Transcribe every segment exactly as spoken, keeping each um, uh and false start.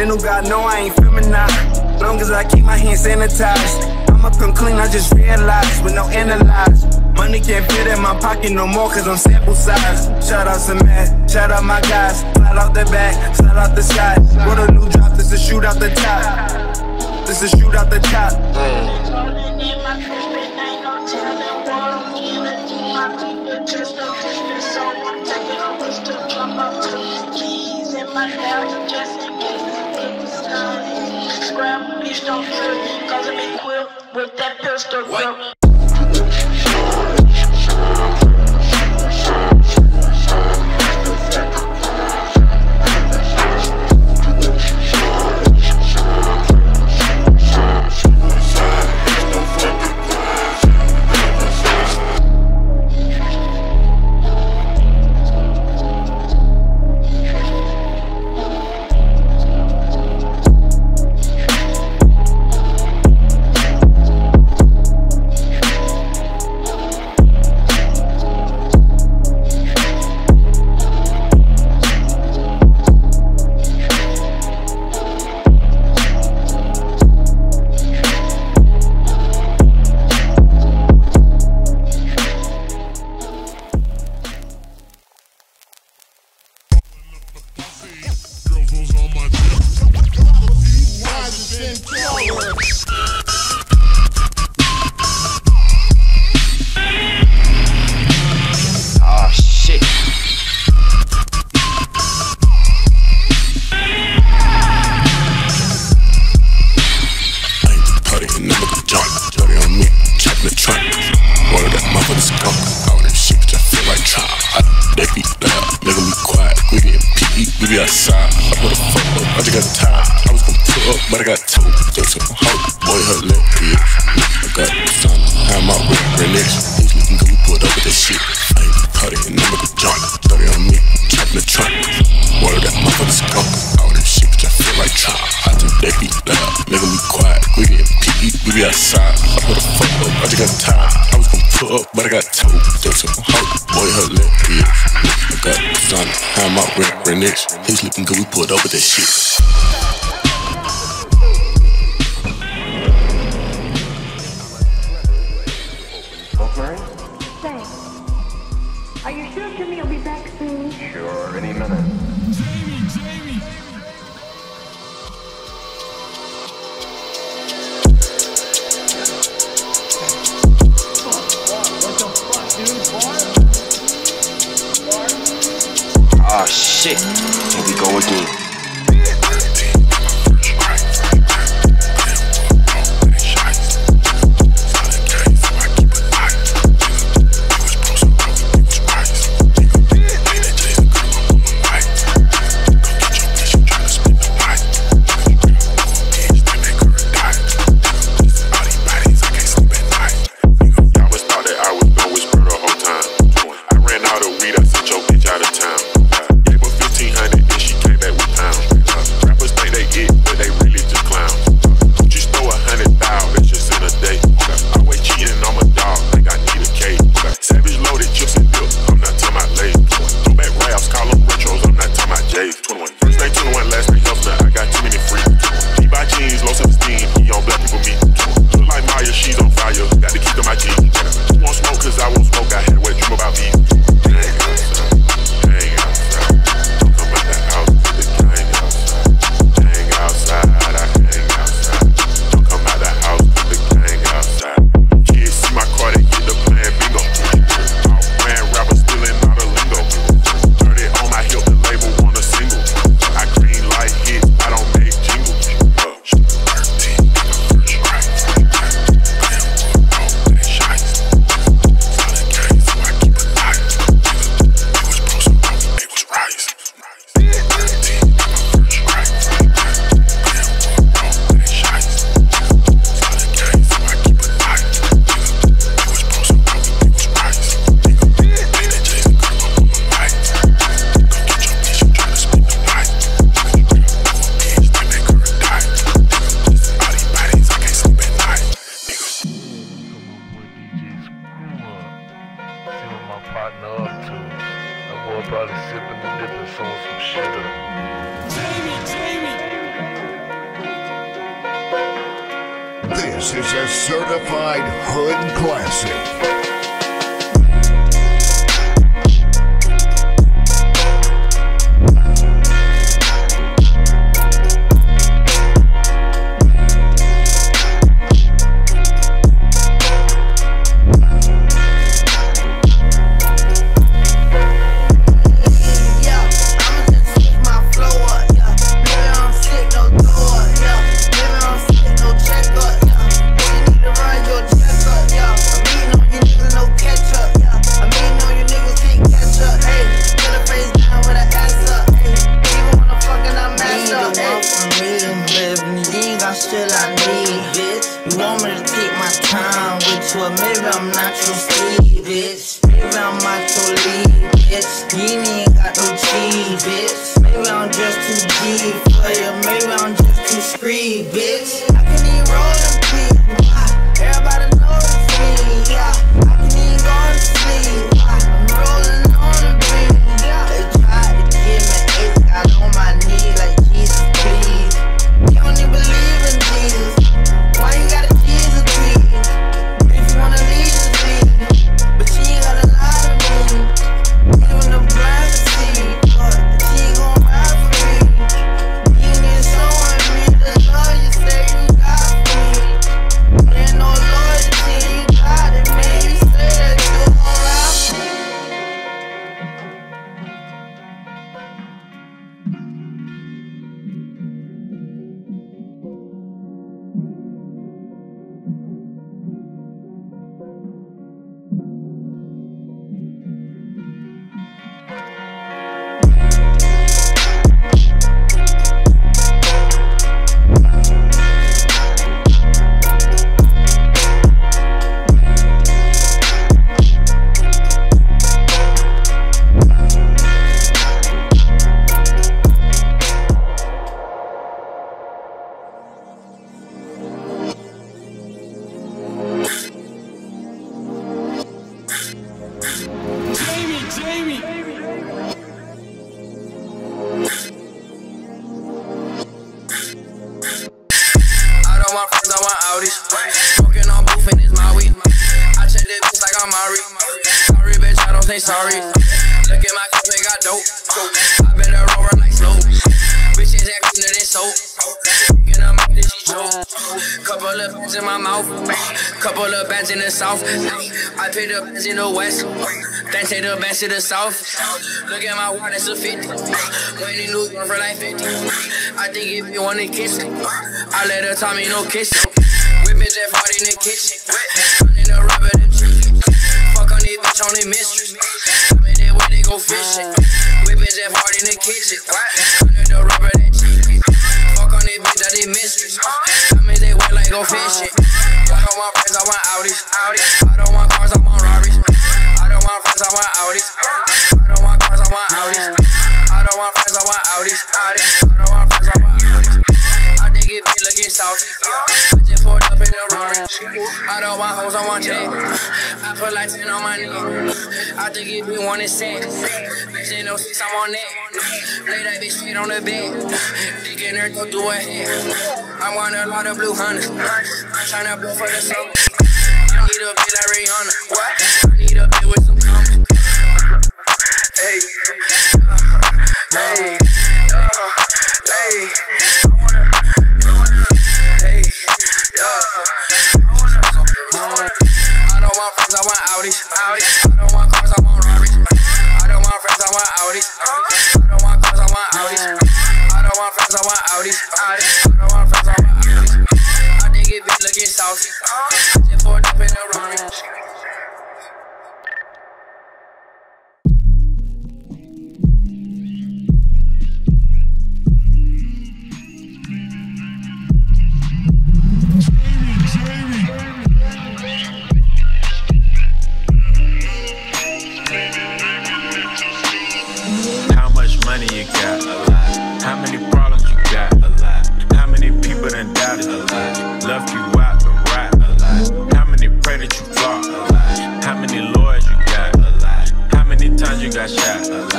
gentle, God know I ain't feeling now. Long as I keep my hands sanitized, I'm up and clean, I just realized, with no analyze. Money can't fit in my pocket no more, cause I'm sample size. Shout out to Matt, shout out my guys. Slide out the back, slide out the side. What a new drop, this is shoot out the top. This is shoot out the top. Don't kill me, cause I'm equipped with that pistol grip. He's looking good, we pulled up with that shit. Thanks. Are you sure Jimmy will be back soon? Sure, any minute. Jamie, Jamie! Ah, shit. Here we go again. Out of weed, I sent your bitch out of town. Gave her fifteen hundred and she came back with time. This is a certified hood classic. You want me to take my time with you, or maybe I'm not your Steve, bitch. Maybe I'm not your lead, bitch. You ain't got no cheese, bitch. Maybe I'm just too deep for you, maybe I'm just too screed, bitch. I can even roll them feet, why? Everybody knows me, yeah. I can even go to sleep, why? I'm rolling on the green, yeah. They tried to give me eight, got on my knee like Jesus, please. You don't even believe in Jesus. Why you gotta tease a tweet? If you wanna leave, just leave. But she ain't gotta lie to me. Even the blind to see, but she ain't gon' ride for me. You need someone me to love you, say you got me. Ain't no loyalty, you got it, man. You say that you gon' lie for sorry. Look at my cup, they got dope. I been a roller like slow. Bitches ain't cleaner than soap. Picking up my she joke. Couple of bands in my mouth. Couple of bands in the south. I picked up bands in the west. Then take the bands to the south. Look at my watch, it's a fifty. When in New York for like fifty. I think if you wanna kiss, I let her tell me no kiss. We bitch that party in the kitchen. In the rubber, the bitch on the mistress. I'm in that way they go fishing. We bitch that hard in the kitchen. Under the rubber that chicken. Fuck on that bitch that they mistress. I'm in that way like go fishing. I don't want friends, I want Audis. I don't want cars, I want Rarries. I don't want friends, I want Audis. I don't want cars, I want Audis. I don't want friends, I want Audis. I don't want friends, I want Audis. I think it be looking salty. I just pulled up in the Rarries. I don't want hoes, I want chicks. I put like ten on my knee. I think if we want it set. Bitch ain't no six, I'm on that. Lay that bitch straight on the bed. Dick in her, don't do it. I want a lot of blue hunters. I'm tryna blow for the summer. I need a bitch like Rihanna. What? I need a bitch with some comments. Hey, uh, hey, uh, hey. I wanna, I wanna, hey, yeah. I wanna, I wanna. I don't want friends, I want Audis. I don't want cars, I want Rarries. I don't want friends, I want Audis. I don't want cars, I want Audis. I don't want friends, I want Audis. I don't want friends, I want Audis. I think it be looking salty. I just pulled up in the Rarries. You got a lot. How many problems you got? A lot. How many people done doubted? A lot. Left you out the right? A lot. How many pray that you fought? A lot. How many lawyers you got? A lot. How many times you got shot? A lot.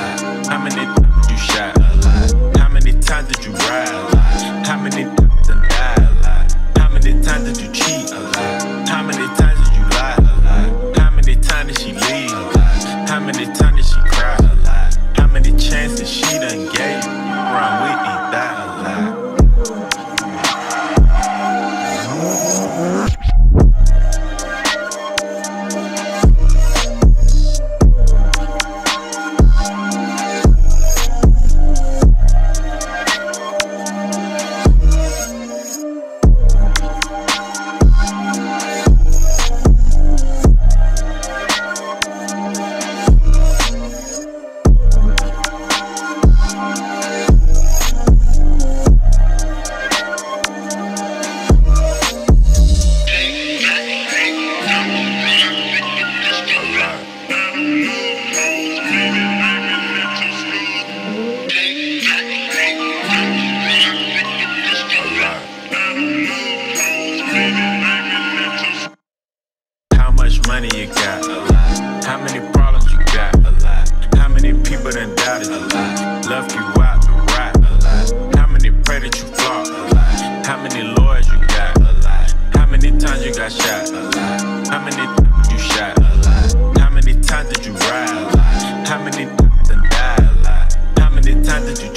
How many times you shot? A lot. How many times did you ride? A lot. How many times done died? A lot. How many times did you cheat? A lot.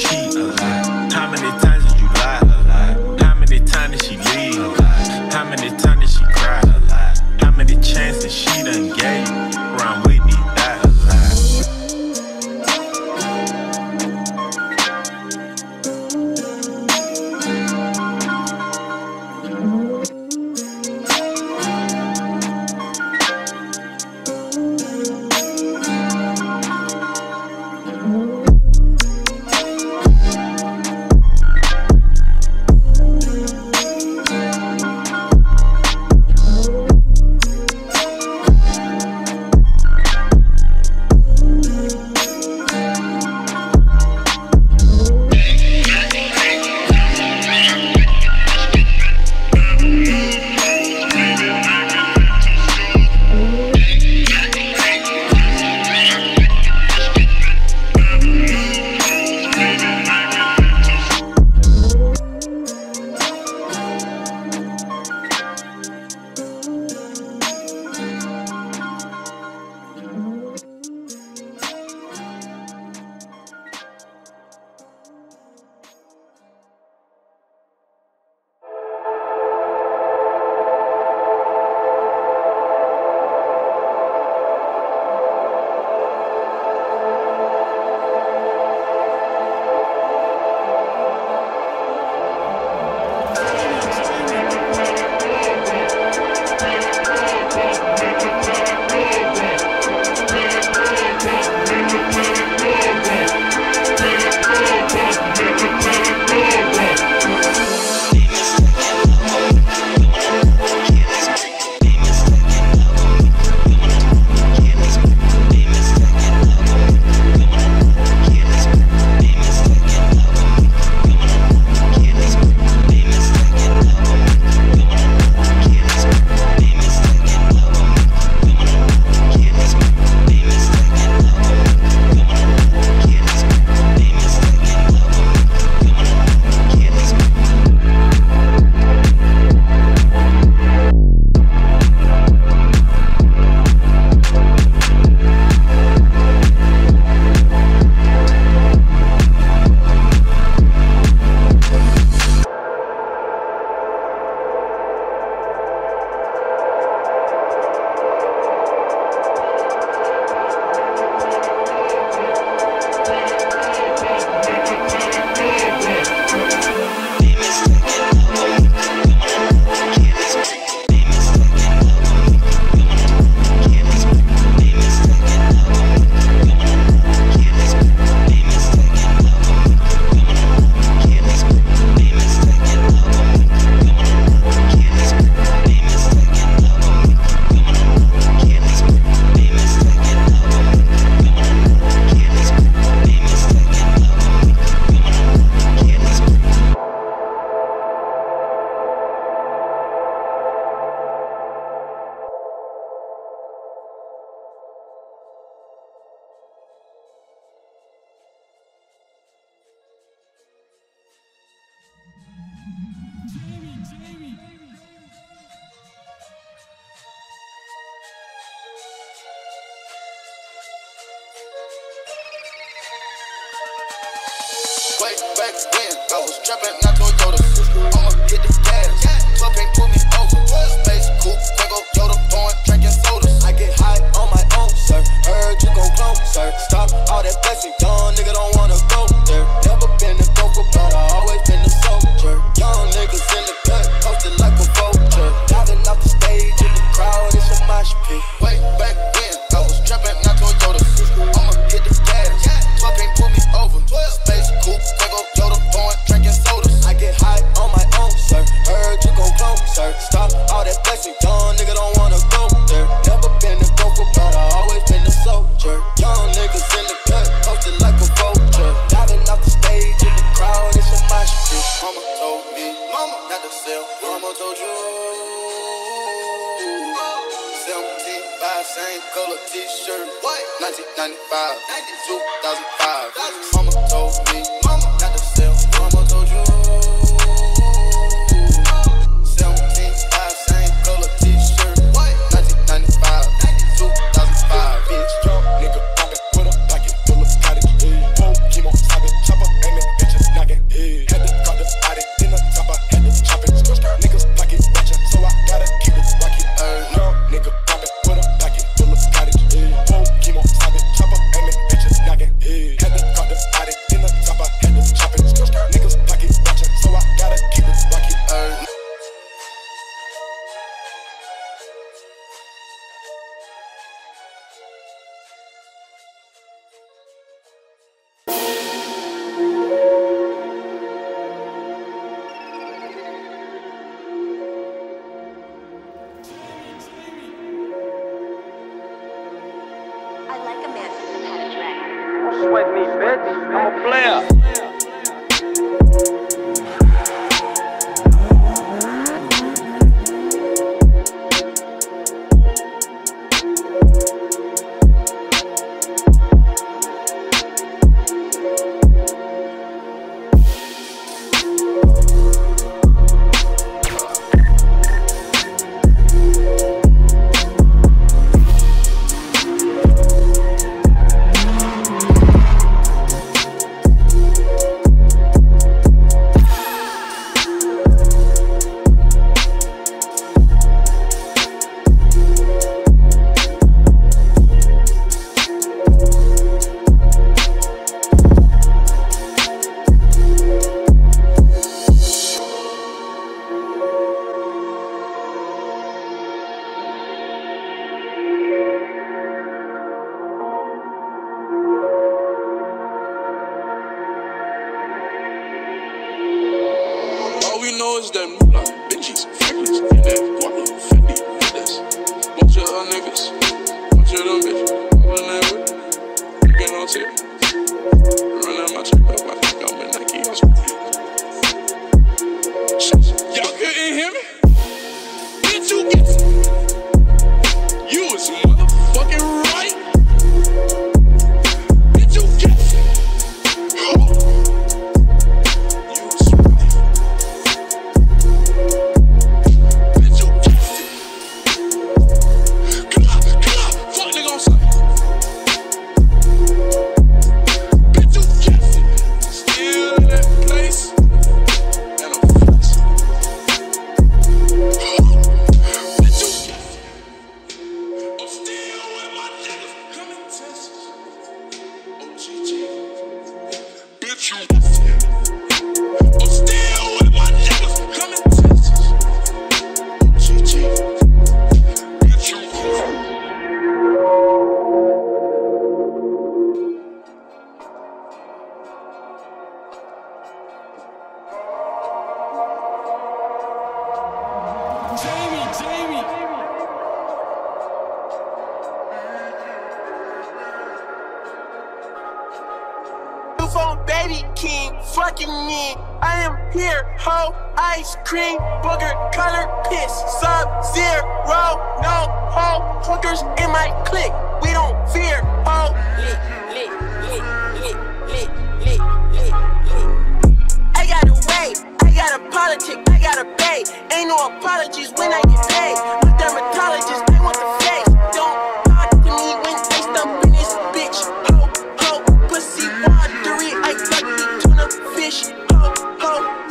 cheat? How many times did you lie? How many times did she leave? How many times did she cry? How many chances she done gave? Ron Whitney died. Nigga, pocket with a pocket full of cottage. Whoa, chemo, stop it, chopper, aim it. we know is that moolah, bitches, feckless, that walking, fifty, this. Bunch of other niggas, bunch of them bitches, all in that whip, creeping on tip. Run out my trip up, I think I'm in Nike, I'm spooky. Y'all couldn't hear me? Did you get it? You was motherfucking right.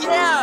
Yeah.